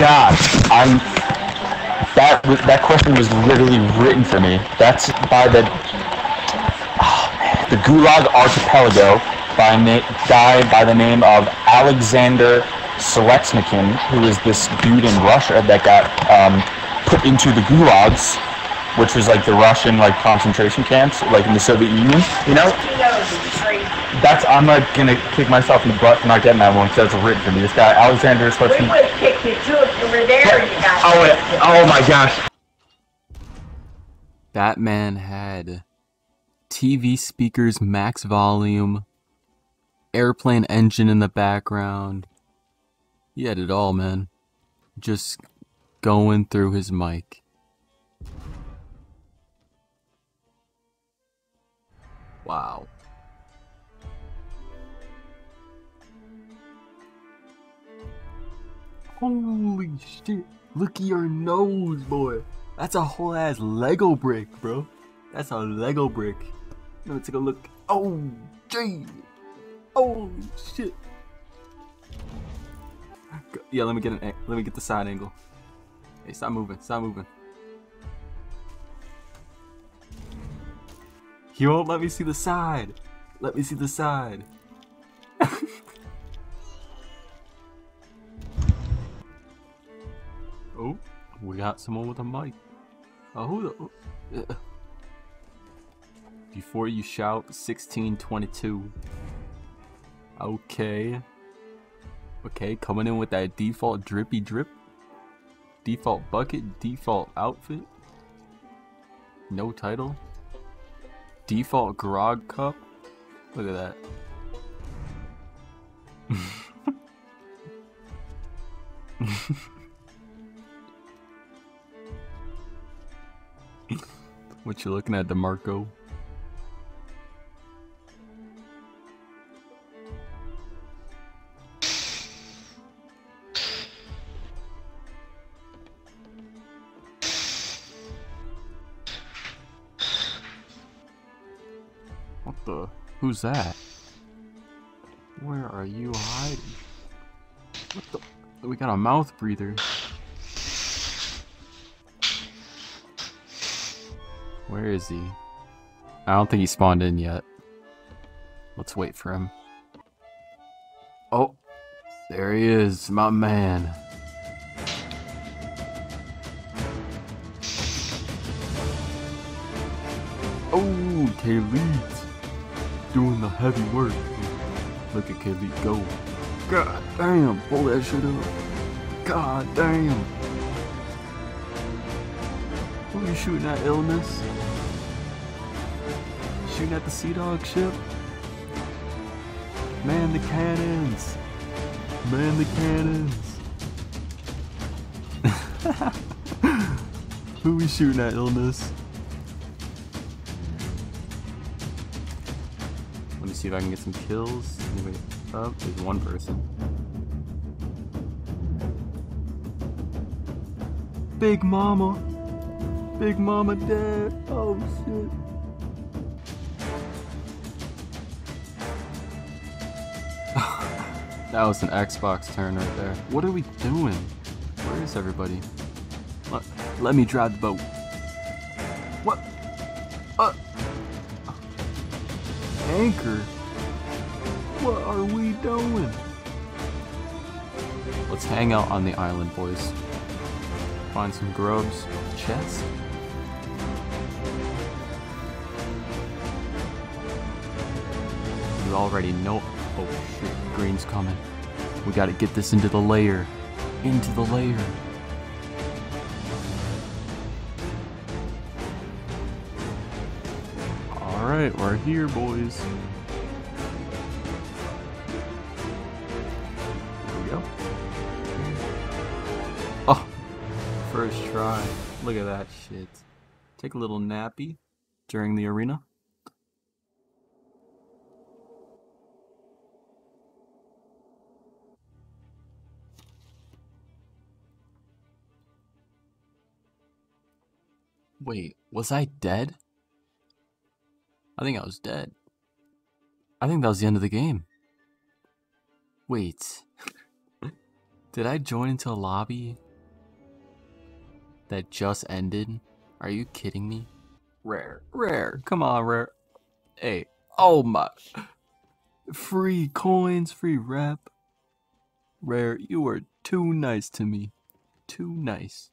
God, that question was literally written for me. That's by the Gulag Archipelago guy by the name of Alexander Solzhenitsyn, who is this dude in Russia that got put into the Gulags, which was like the Russian concentration camps, like in the Soviet Union. You know, I'm not gonna kick myself in the butt for not getting that one, because that's written for me. This guy Alexander Solzhenitsyn. We would have kicked you too if you were there. And you got oh my gosh! That man had TV speakers max volume, airplane engine in the background. He had it all, man. Just going through his mic. Wow. Holy shit. Look at your nose, boy. That's a whole ass Lego brick, bro. That's a Lego brick. Let me take a look. Oh, gee. Holy shit. Yeah, let me get the side angle. Hey, stop moving. Stop moving. He won't let me see the side. Let me see the side. Oh, we got someone with a mic. Oh, who the... Before you shout, 1622. Okay. Okay, coming in with that default drippy drip. Default bucket, default outfit. No title. Default grog cup. Look at that. What you looking at, DeMarco? What the? Who's that? Where are you hiding? What the? We got a mouth breather. Where is he? I don't think he spawned in yet. Let's wait for him. Oh, there he is, my man. Oh, Khalid's doing the heavy work. Look at Khalid go. God damn, pull that shit up. God damn. Who are you shooting at, Illness? Shooting at the Sea Dog ship? Man the cannons! Man the cannons! Who we shooting at, Illness? Let me see if I can get some kills. Anybody up? There's one person. Big Mama! Big Mama dead. Oh shit. That was an Xbox turn right there. What are we doing? Where is everybody? Let me drive the boat. What? Anchor? What are we doing? Let's hang out on the island, boys. Find some grubs. Chest. You already know. Oh shit, green's coming. We gotta get this into the layer. Into the layer. Alright, we're here, boys. There we go. Oh, first try. Look at that shit. Take a little nappy during the arena. Wait, was I dead? I think I was dead. I think that was the end of the game. Wait. Did I join into a lobby that just ended? Are you kidding me? Rare. Come on, Rare. Hey. Oh my. Free coins, free rap. Rare, you are too nice to me. Too nice.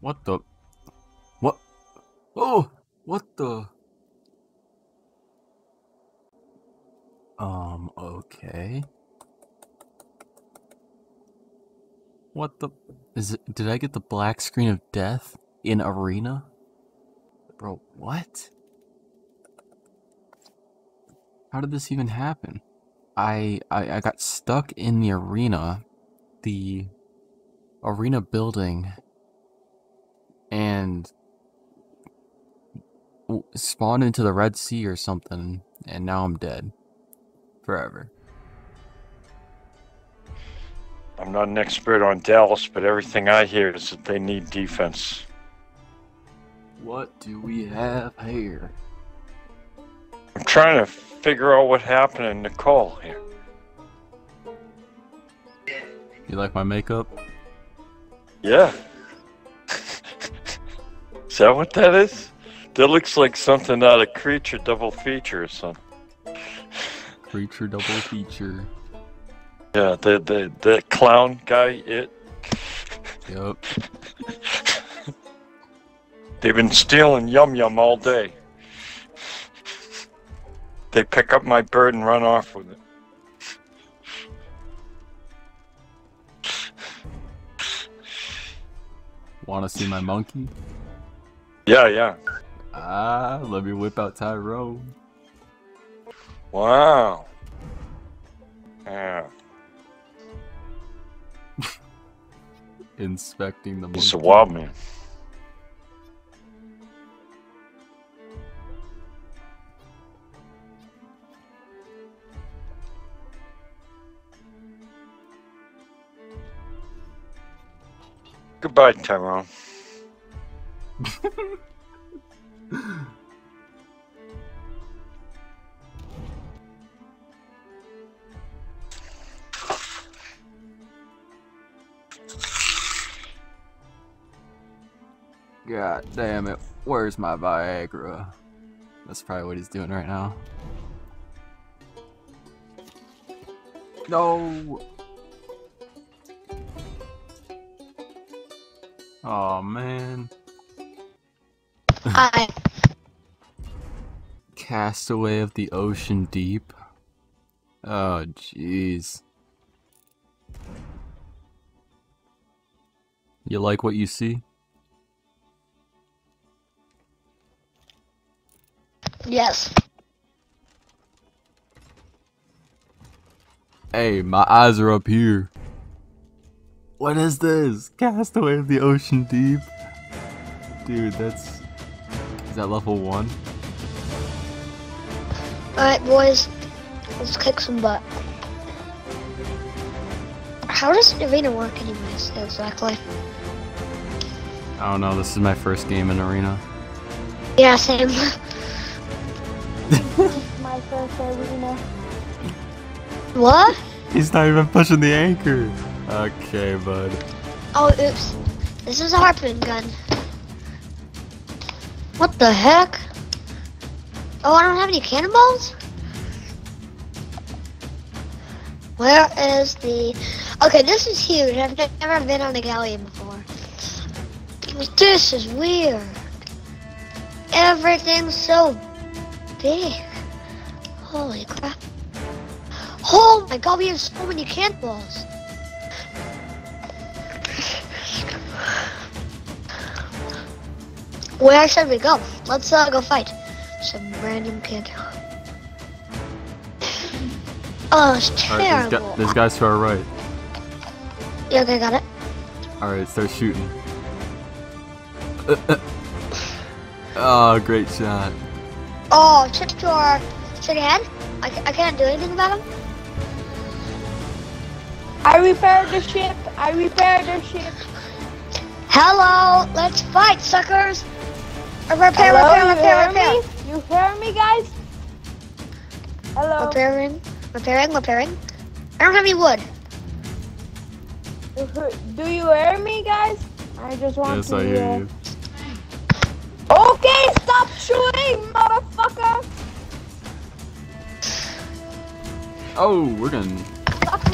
What the? What? Oh! What the? Okay. What the? Is it, did I get the black screen of death in arena? Bro, what? How did this even happen? I got stuck in the arena. The arena building. And spawned into the Red Sea or something, and now I'm dead. Forever. I'm not an expert on Dallas, but everything I hear is that they need defense. What do we have here? I'm trying to figure out what happened in Nicole here. You like my makeup? Yeah. Is that what that is? That looks like something out of Creature Double Feature or something. Creature Double Feature. Yeah, the clown guy, it. Yep. They've been stealing Yum Yum all day. They pick up my bird and run off with it. Want to see my monkey? Yeah. Ah, let me whip out Tyrone. Wow. Yeah. Inspecting the monkey. He's a wild man. Goodbye, Tyrone. God damn it, where's my Viagra? That's probably what he's doing right now. No! Oh man. Hi. Castaway of the ocean deep. Oh jeez. You like what you see? Yes. Hey, my eyes are up here. What is this? Castaway of the ocean deep. Dude, that's... Is that level 1? Alright boys, let's kick some butt. How does Arena work anyways, exactly? I don't know, this is my first game in Arena. Yeah, same. This is my first Arena. What? He's not even pushing the anchor. Okay, bud. Oh, oops. This is a harpoon gun. What the heck? Oh, I don't have any cannonballs? Where is the... Okay, this is huge. I've never been on a galleon before. This is weird. Everything's so big. Holy crap. Oh my god, we have so many cannonballs. Where should we go? Let's go fight some random kid. Oh, it's terrible. Right, this guy's to our right. Yeah, okay, got it. Alright, start shooting. Oh, great shot. Oh, trip to our straight ahead. I can't do anything about him. I repaired the ship. I repaired the ship. Hello, let's fight, suckers. Repair, hello, repair. You hear me, guys? Hello. Repairing. I don't have any wood. Do you hear me, guys? I just want to... Yes, I hear you. Okay, stop shooting, motherfucker! Oh, we're done.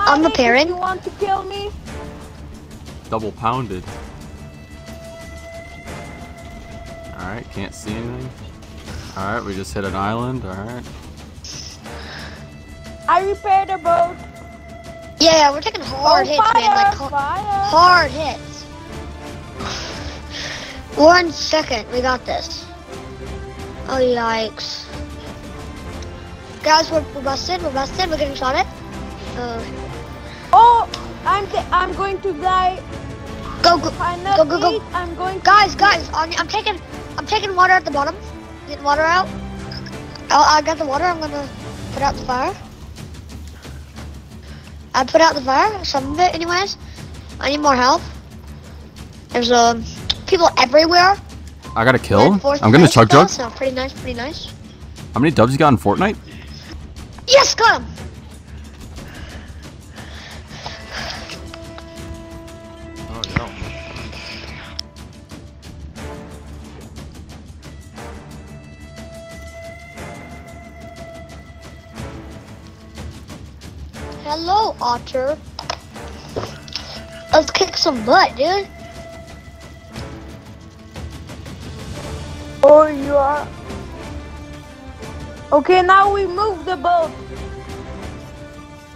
I'm repairing. You want to kill me? Double pounded. Alright, can't see anything. Alright, we just hit an island, alright. I repaired a boat. Yeah, we're taking hard hits, man. Like hard hits. 1 second, we got this. Oh, yikes. Guys, we're busted, we're getting shot at. I'm going to die. Go. I'm going. I'm taking water at the bottom. Get water out. I got the water. I'm gonna put out the fire. I put out the fire, some of it, anyways. I need more help. There's people everywhere. I got a kill. I'm gonna chug jug. So pretty nice. How many dubs you got in Fortnite? Yes, got him. Hello, Otter. Let's kick some butt, dude. Oh, you are. Okay, now we move the boat.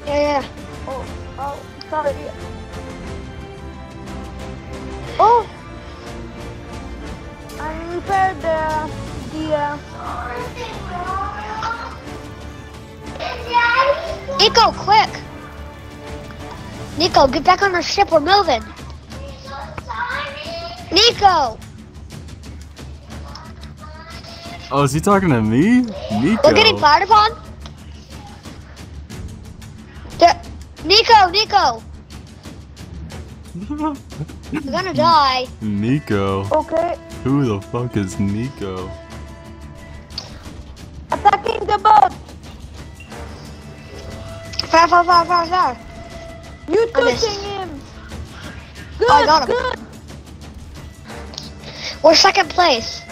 Yeah. Oh, sorry. Oh, I repaired the. Nico, quick! Nico, get back on our ship. We're moving. Nico. Oh, is he talking to me? Nico. We're getting fired upon. Nico. We're gonna die. Nico. Okay. Who the fuck is Nico? Attacking the boat. Fire. You touching him. Good, I got him. Good. We're second place.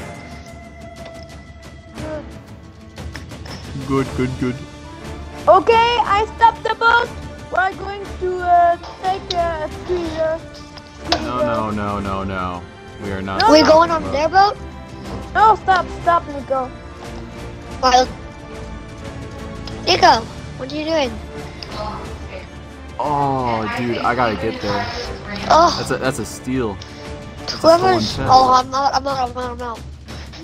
Good. Okay, I stopped the boat. We're going to take a speeder. No. We are not. We're going on their boat? No, stop, Nico. Well, Nico, what are you doing? Oh, dude, I gotta get there. Oh. That's a steal. That's whoever's... A I'm not.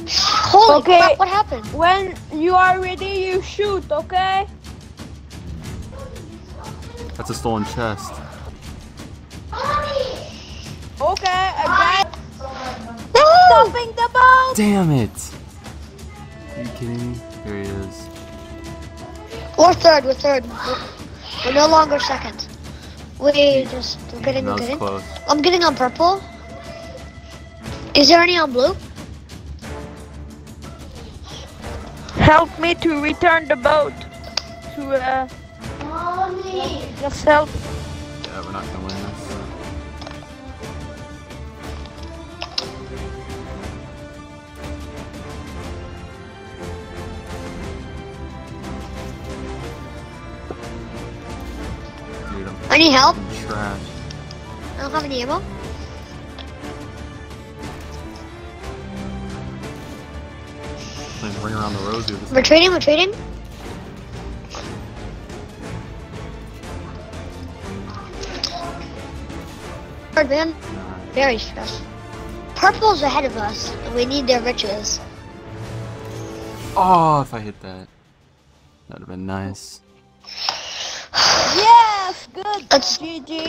Holy crap, what happened? When you are ready, you shoot, okay? That's a stolen chest. Okay, again. Stopping the boat! Damn it! Are you kidding me? Here he is. We're third. We're no longer second. We're getting close. I'm getting on purple. Is there any on blue? Help me to return the boat to Mommy. Just help. Yeah, we're not gonna win this. Dude, I need help. Trash. I don't have any ammo. Ring around the rosy. Retreating. Hard man. Very stressed. Purple's ahead of us, and we need their riches. Oh, if I hit that. That would have been nice. Yes! Good! That's GG.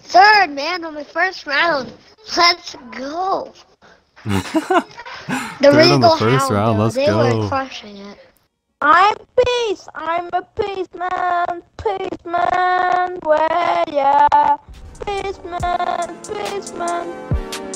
Third, man, on the first round. Let's go! They were crushing it. I'm a peace man, well yeah, peace man.